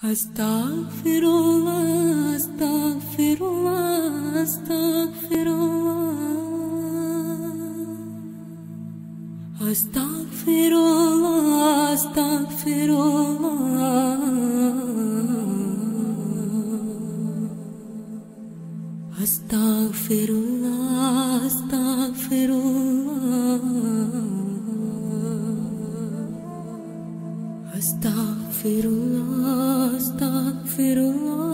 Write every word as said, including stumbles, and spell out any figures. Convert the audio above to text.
Astaghfirullah, astaghfirullah, astaghfirullah, astaghfirullah, astaghfirullah, astaghfirullah, astaghfirullah, astaghfirullah, astaghfirullah.